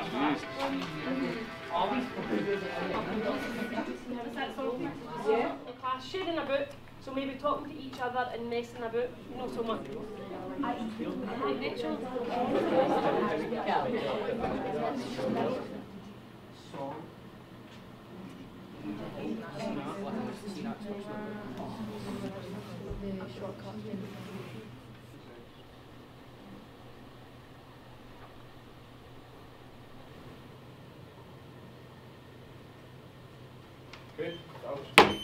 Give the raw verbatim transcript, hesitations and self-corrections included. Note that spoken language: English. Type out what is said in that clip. Is that something? Yeah. Sharing a book, so maybe talking to each other and messing about, not so much. I think okay, that was